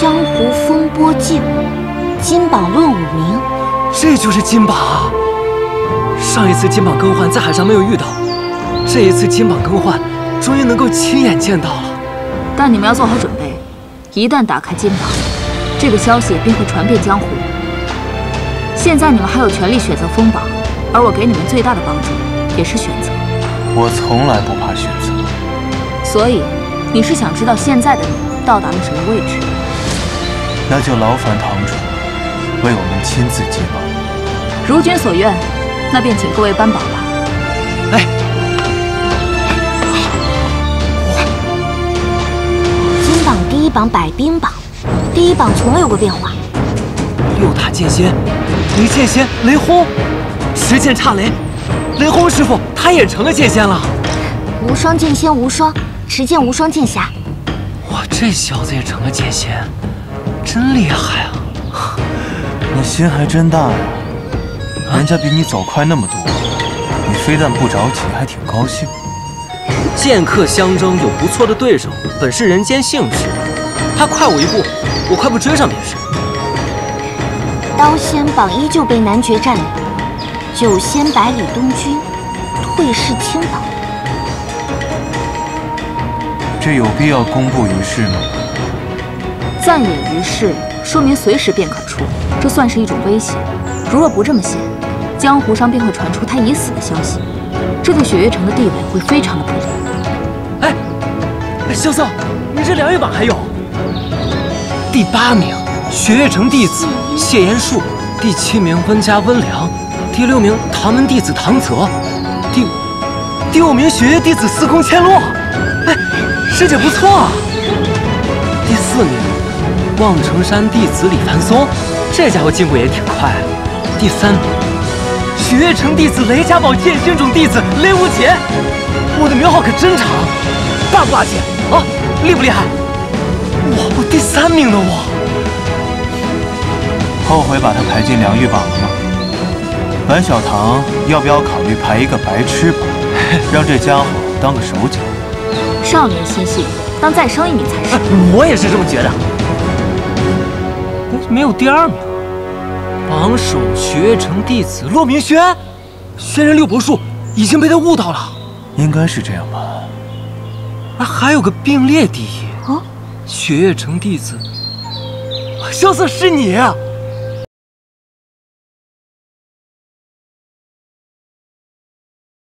江湖风波尽，金榜论武名。这就是金榜啊！上一次金榜更换在海上没有遇到，这一次金榜更换，终于能够亲眼见到了。但你们要做好准备，一旦打开金榜，这个消息便会传遍江湖。现在你们还有权利选择封榜，而我给你们最大的帮助也是选择。我从来不怕选择。所以，你是想知道现在的你？ 到达了什么位置？那就劳烦堂主为我们亲自揭榜。如君所愿，那便请各位颁榜吧。哎，金榜第一榜百兵榜，第一榜从未有过变化。右打剑仙，离剑仙雷轰，十剑差雷，雷轰师傅他也成了剑仙了。无双剑仙无双，持剑无双剑侠。 哇，这小子也成了剑仙，真厉害啊！你心还真大呀、啊，人家比你走快那么多，你非但不着急，还挺高兴。剑客相争有不错的对手，本是人间幸事。他快我一步，我快步追上便是。刀仙榜依旧被男爵占领，九仙百里东君，退市清榜。 这有必要公布于世吗？暂隐于世，说明随时便可出，这算是一种威胁。如若不这么写，江湖上便会传出他已死的消息，这对雪月城的地位会非常的不利。哎，萧萧，你这梁玉榜还有？第8名，雪月城弟子谢延树；第7名，温家温良；第6名，唐门弟子唐泽；第5名，雪月弟子司空千落。哎。 师姐不错啊！第4名，望城山弟子李凡松，这家伙进步也挺快啊。第3名，许月城弟子雷家堡剑仙种弟子雷无杰，我的名号可真长，霸不霸气啊？厉不厉害？我第3名的我，后悔把他排进梁玉榜了吗？本小唐要不要考虑排一个白痴榜，让这家伙当个手脚？ 少年心性，当再生一名才是。我也是这么觉得。没有第2名，榜首学月城弟子骆明轩，轩然六柏树已经被他悟到了，应该是这样吧。而还有个并列第一啊，学月城弟子，萧瑟是你。